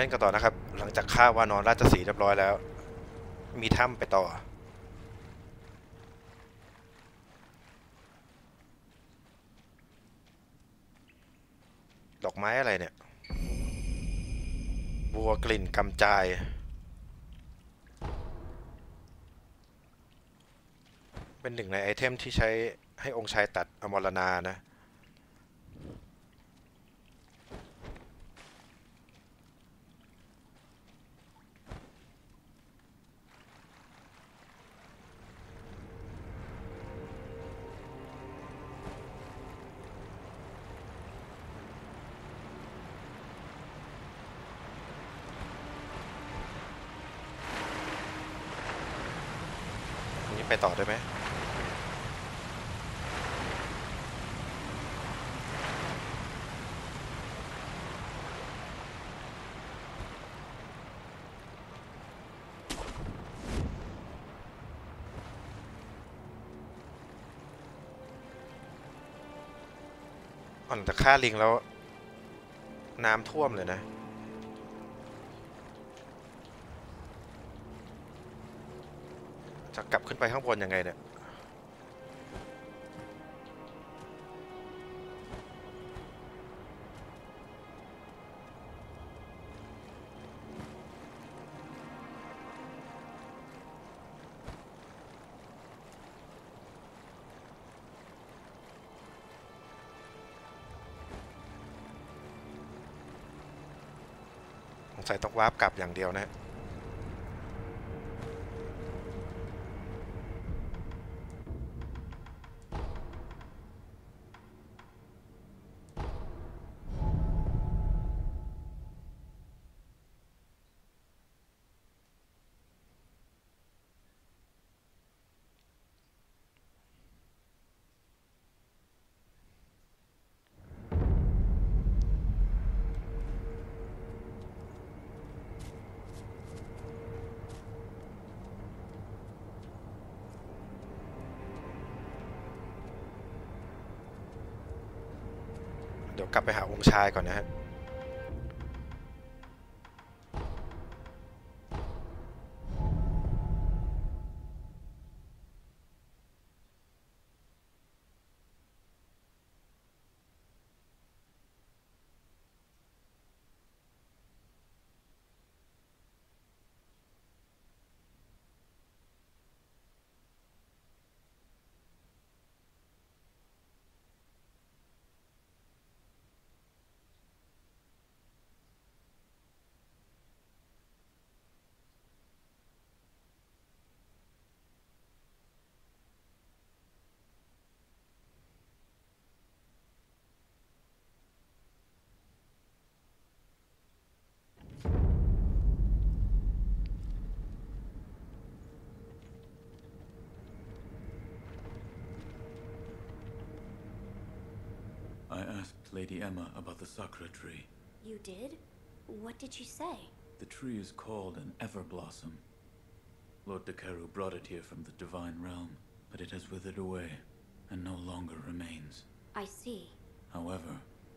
เล่นกันต่อนะครับหลังจากฆ่าวานอนราชสีห์เรียบร้อยแล้วมีถ้ำไปต่อดอกไม้อะไรเนี่ยบัวกลิ่นกำจายเป็นหนึ่งในไอเทมที่ใช้ให้องค์ชายตัดอมรณานะไปต่อได้ไหมอ่อนแต่ฆ่าลิงแล้วน้ำท่วมเลยนะจะกลับขึ้นไปข้างบนยังไงเนี่ยสงสัยต้องวาร์ปกลับอย่างเดียวนะกลับไปหาองค์ชายก่อนนะฮะI asked Lady Emma about the Sakura tree. You did? What did she say? The tree is called an Everblossom. Lord Dakeru brought it here from the Divine Realm, but it has withered away and no longer remains. I see. However,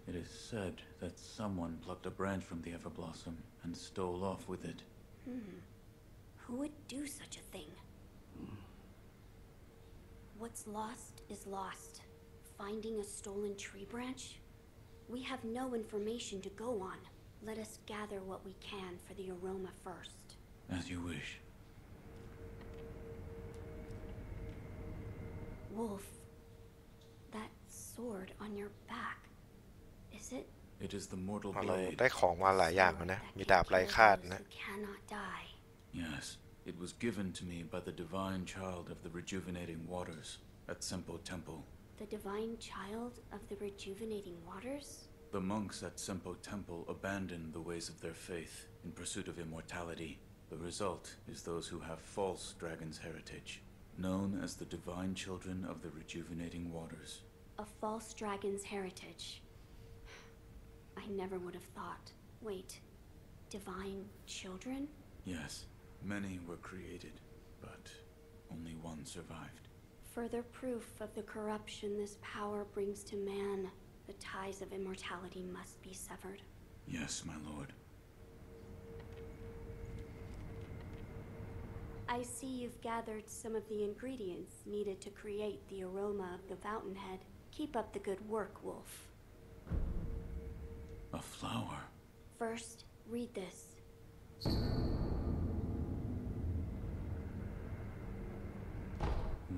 it is said that someone plucked a branch from the Everblossom and stole off with it. Who would do such a thing? What's lost is lost. Finding a stolen tree branch? We have no information to go on. Let us gather what we can for the aroma first. As you wish. Wolf, that sword on your back, is it? It is the mortal blade. ได้ของมาหลายอย่างนะมีดาบไร้คาดนะ Cannot die. Yes, it was given to me by the Divine Child of the Rejuvenating Waters at Senpou Temple.The Divine Child of the Rejuvenating Waters? The monks at Senpou Temple abandoned the ways of their faith in pursuit of immortality. The result is those who have false dragon's heritage, known as the Divine Children of the Rejuvenating Waters. A false dragon's heritage. I never would have thought. Wait, Divine Children? Yes, many were created, but only one survived.Further proof of the corruption this power brings to man. The ties of immortality must be severed. Yes, my lord. I see you've gathered some of the ingredients needed to create the aroma of the Fountainhead. Keep up the good work, Wolf. A flower. First, read this.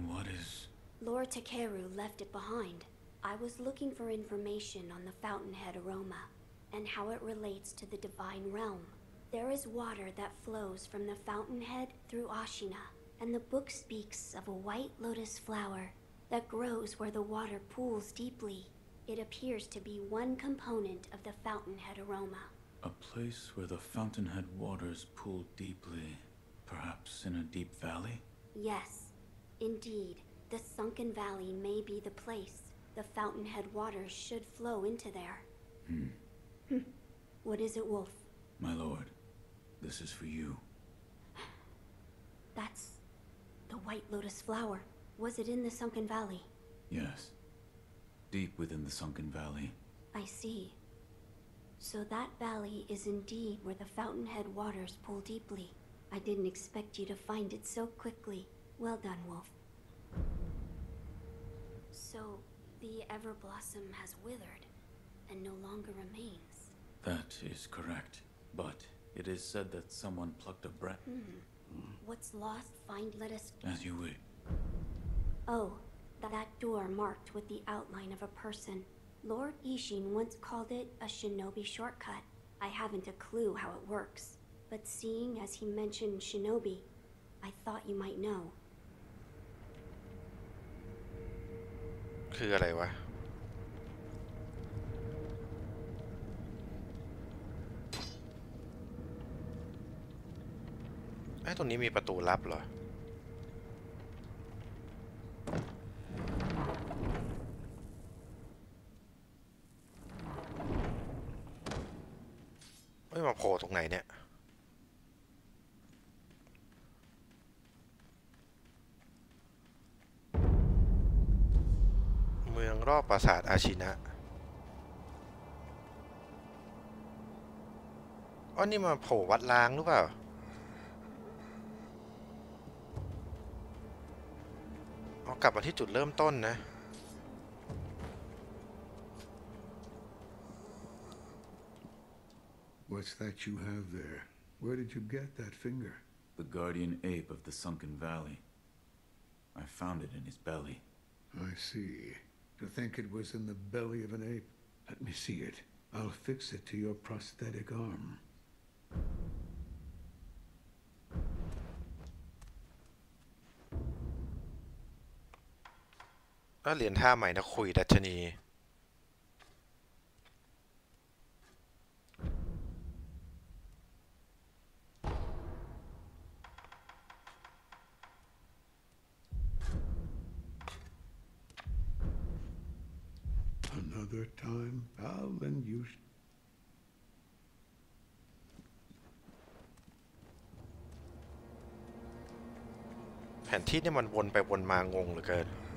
What is... Lord Takeru left it behind. I was looking for information on the Fountainhead aroma and how it relates to the Divine Realm. There is water that flows from the Fountainhead through Ashina, and the book speaks of a white lotus flower that grows where the water pools deeply. It appears to be one component of the Fountainhead aroma. A place where the Fountainhead waters pool deeply, perhaps in a deep valley? Yes, indeed. The Sunken Valley may be the place. The Fountainhead waters should flow into there. Hmm. What is it, Wolf? My lord, this is for you. That's the White Lotus Flower. Was it in the Sunken Valley? Yes. Deep within the Sunken Valley. I see. So that valley is indeed where the Fountainhead waters pool deeply. I didn't expect you to find it so quickly. Well done, Wolf. So, the Everblossom has withered, and no longer remains. That is correct. But it is said that someone plucked a branch. What's lost, find, let us... As you wish. Oh, that door marked with the outline of a person. Lord Ishin once called it a shinobi shortcut. I haven't a clue how it works, but seeing as he mentioned shinobi, I thought you might know.ตรงนี้มีประตูลับเหรอ รอบปราสาทอาชินะ อ๋อนี่มาโผล่วัดล้างหรือเปล่า อ๋อกลับมาที่จุดเริ่มต้นนะ What's that you have there? Where did you get that finger? The guardian ape of the Sunken Valley. I found it in his belly. I see. To think it was in the belly of an ape. Let me see it. I'll fix it to your prosthetic arm. Another time, I'll lend you.